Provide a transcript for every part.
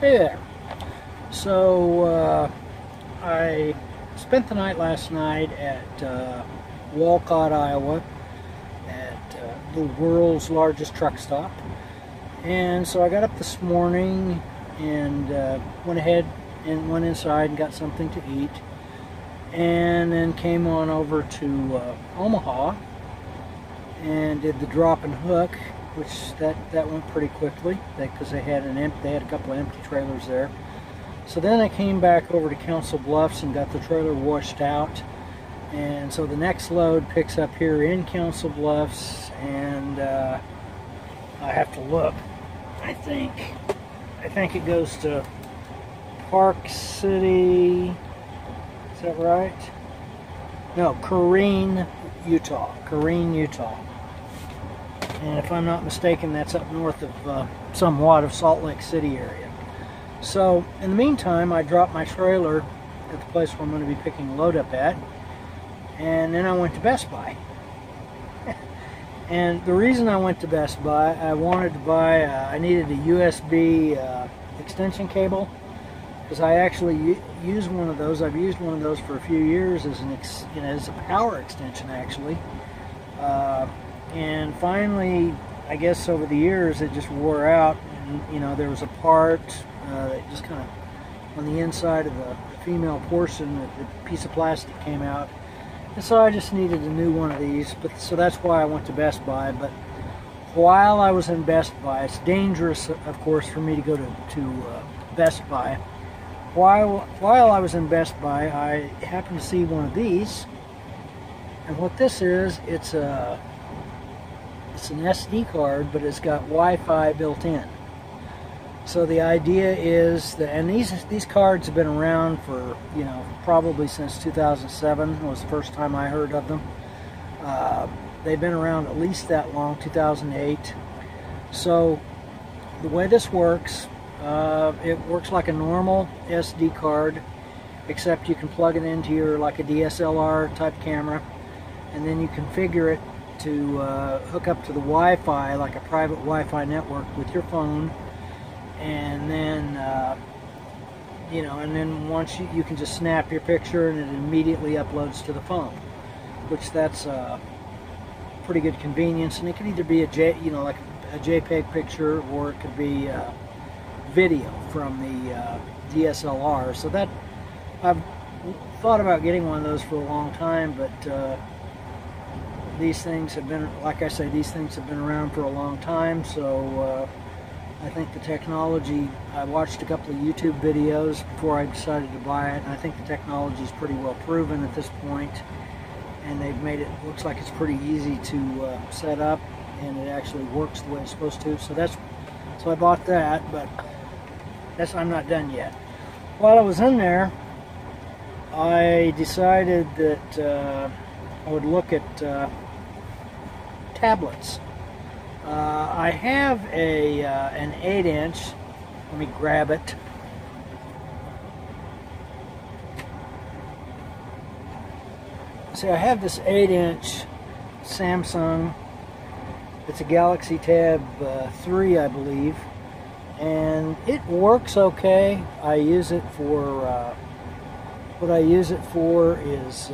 Hey there. So I spent the night last night at Walcott, Iowa, at the world's largest truck stop. And so I got up this morning and went ahead and went inside and got something to eat, and then came on over to Omaha and did the drop and hook, which that went pretty quickly because they had a couple of empty trailers there. So then I came back over to Council Bluffs and got the trailer washed out, and so the next load picks up here in Council Bluffs, and I have to look. I think it goes to Park City. Is that right? No, Carine, Utah. Carine, Utah. And if I'm not mistaken, that's up north of somewhat of Salt Lake City area. So in the meantime, I dropped my trailer at the place where I'm going to be picking a load up at, and then I went to Best Buy. And the reason I went to Best Buy, I wanted to buy, I needed a USB extension cable, because I actually use one of those. I've used one of those for a few years as a power extension, actually. And finally, I guess over the years, it just wore out, and there was a part that just kind of on the inside of the female portion, the piece of plastic came out, and so I just needed a new one of these. But so that's why I went to Best Buy. But while I was in Best Buy, it's dangerous, of course, for me to go to Best Buy. While I was in Best Buy, I happened to see one of these, and what this is, it's an SD card, but it's got Wi-Fi built in. So the idea is that, and these cards have been around for, probably since 2007 was the first time I heard of them. They've been around at least that long, 2008. So the way this works, it works like a normal SD card, except you can plug it into your, like a DSLR type camera, and then you configure it to hook up to the Wi-Fi, like a private Wi-Fi network with your phone, and then once you can just snap your picture and it immediately uploads to the phone, which that's pretty good convenience. And it can either be like a JPEG picture, or it could be video from the DSLR. So that, I've thought about getting one of those for a long time, but these things have been, like I say, these things have been around for a long time. So I think the technology, I watched a couple of YouTube videos before I decided to buy it, and I think the technology is pretty well proven at this point, and they've made it, looks like it's pretty easy to set up, and it actually works the way it's supposed to. So I bought that, but I'm not done yet. While I was in there, I decided that I would look at tablets. I have an 8-inch. Let me grab it. See, I have this 8-inch Samsung. It's a Galaxy Tab 3, I believe, and it works okay. I use it for what I use it for is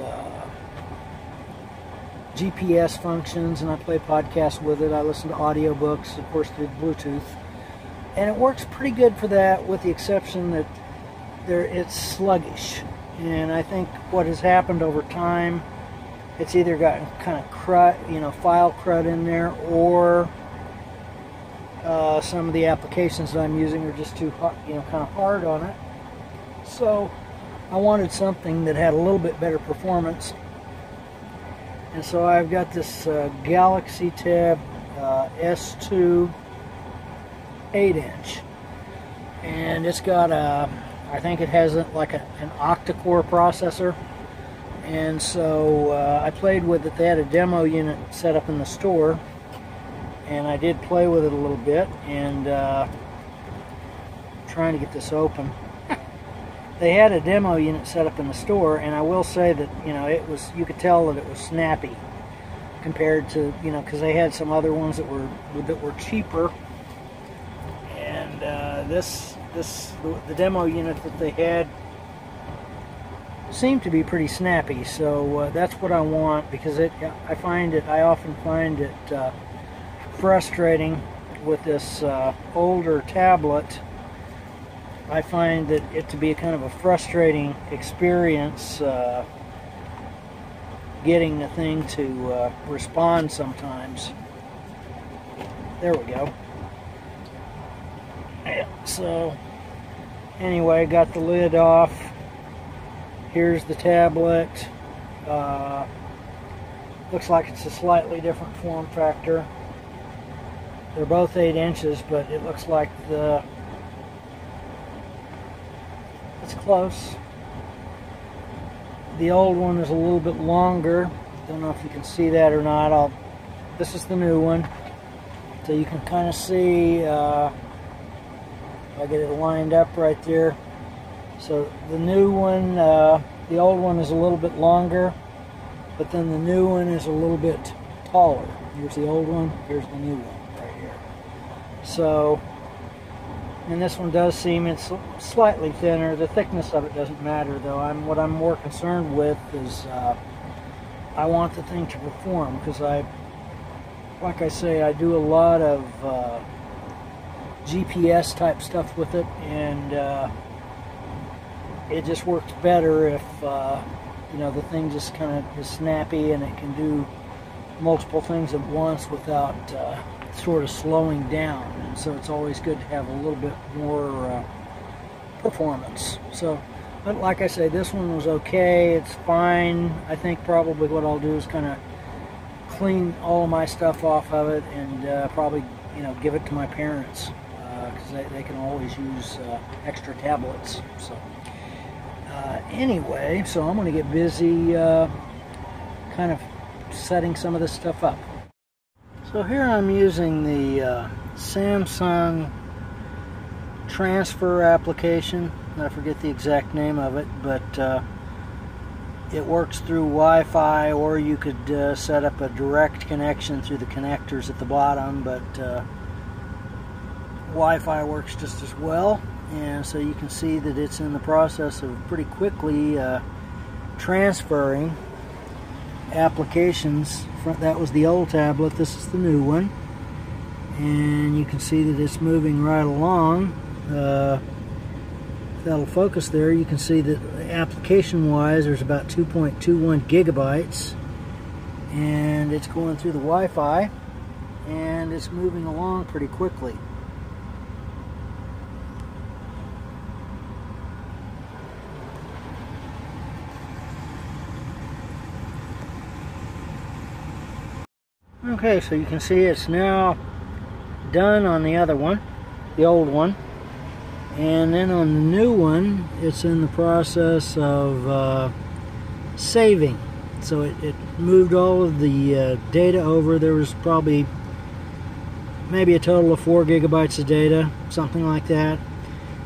GPS functions, and I play podcasts with it. I listen to audiobooks, of course, through Bluetooth, and it works pretty good for that, with the exception that it's sluggish. And I think what has happened over time, it's either gotten kind of crud, file crud in there, or some of the applications that I'm using are just too, kind of hard on it. So I wanted something that had a little bit better performance. And so I've got this Galaxy Tab S2 8-inch, and it's got I think it has an octa-core processor. And so I played with it. They had a demo unit set up in the store, and I did play with it a little bit. And trying to get this open. They had a demo unit set up in the store, and I will say that it was, you could tell that it was snappy compared to, because they had some other ones that were cheaper, and this the demo unit that they had seemed to be pretty snappy, so that's what I want, because I often find it frustrating with this older tablet. I find that it to be a kind of a frustrating experience getting the thing to respond sometimes. There we go. Yeah, so anyway, got the lid off. Here's the tablet. Looks like it's a slightly different form factor. They're both 8 inches, but it looks like it's close. The old one is a little bit longer. Don't know if you can see that or not. This is the new one. So you can kind of see, I get it lined up right there. So the new one, the old one is a little bit longer, but then the new one is a little bit taller. Here's the old one, here's the new one right here. So, and this one does seem it's slightly thinner. The thickness of it doesn't matter though. What I'm more concerned with is I want the thing to perform, because like I say, I do a lot of GPS type stuff with it, and it just works better if you know, the thing just kind of is snappy and it can do multiple things at once without sort of slowing down. And so it's always good to have a little bit more performance. So, but like I say, this one was okay. It's fine. I think probably what I'll do is kind of clean all my stuff off of it and probably, you know, give it to my parents, because they can always use extra tablets. So. Anyway, so I'm going to get busy kind of setting some of this stuff up. So here I'm using the Samsung transfer application. I forget the exact name of it, but it works through Wi-Fi, or you could set up a direct connection through the connectors at the bottom, but Wi-Fi works just as well. And so you can see that it's in the process of pretty quickly transferring applications. That was the old tablet, this is the new one. And you can see that it's moving right along. That'll focus there. You can see that application-wise there's about 2.21 gigabytes. And it's going through the Wi-Fi. And it's moving along pretty quickly. Okay, so you can see it's now done on the other one, the old one, and then on the new one it's in the process of saving. So it moved all of the data over. There was probably maybe a total of 4 gigabytes of data, something like that.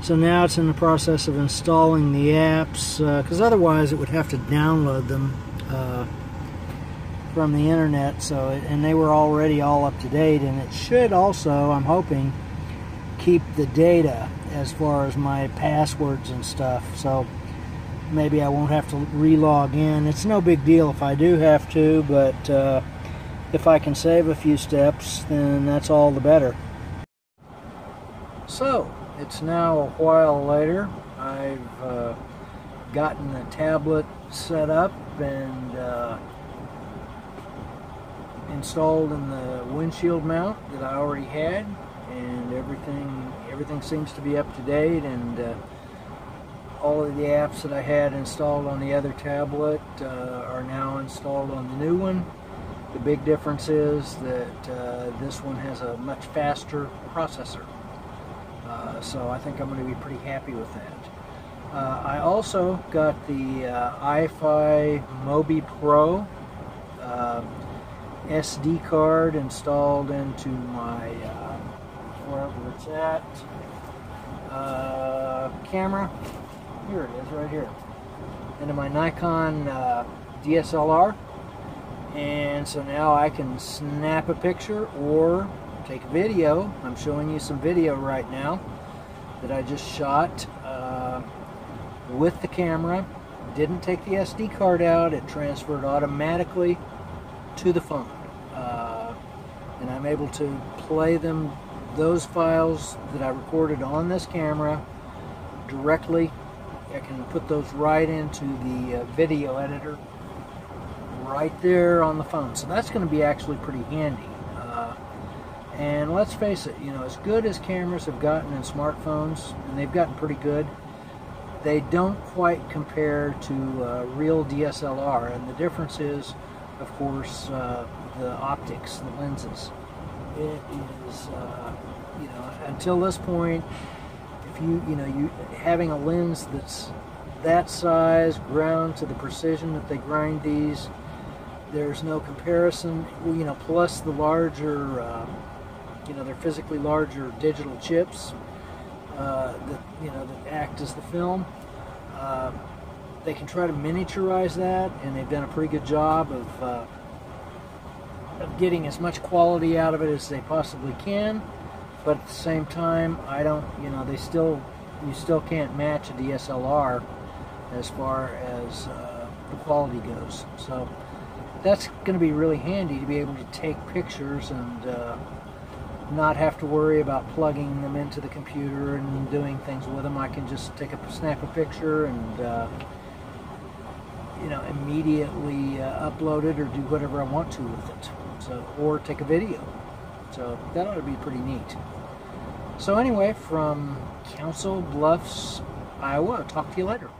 So now it's in the process of installing the apps, because otherwise it would have to download them from the internet. So and they were already all up to date, and it should also, I'm hoping, keep the data as far as my passwords and stuff, so maybe I won't have to re-log in. It's no big deal if I do have to, but if I can save a few steps, then that's all the better. So it's now a while later. I've gotten the tablet set up and installed in the windshield mount that I already had, and everything seems to be up to date, and all of the apps that I had installed on the other tablet are now installed on the new one. The big difference is that this one has a much faster processor, so I think I'm going to be pretty happy with that. I also got the Eye Fi Mobi Pro SD card installed into my wherever it's at camera. Here it is, right here, into my Nikon DSLR, and so now I can snap a picture or take a video. I'm showing you some video right now, that I just shot with the camera. Didn't take the SD card out. It transferred automatically to the phone. And I'm able to play them, those files that I recorded on this camera, directly. I can put those right into the video editor right there on the phone. So that's going to be actually pretty handy. And let's face it, you know, as good as cameras have gotten in smartphones, and they've gotten pretty good, they don't quite compare to real DSLR. And the difference is, of course, the optics, the lenses. It is, you know, until this point, if you having a lens that's that size, ground to the precision that they grind these, there's no comparison. You know, plus the larger. You know, they're physically larger digital chips that, you know, that act as the film. They can try to miniaturize that, and they've done a pretty good job of getting as much quality out of it as they possibly can. But at the same time, I don't, you know, you still can't match a DSLR as far as the quality goes. So that's going to be really handy to be able to take pictures and not have to worry about plugging them into the computer and doing things with them. I can just take a snap a picture and you know, immediately upload it or do whatever I want to with it. So, or take a video. So that ought to be pretty neat. So anyway, from Council Bluffs, Iowa, I'll talk to you later.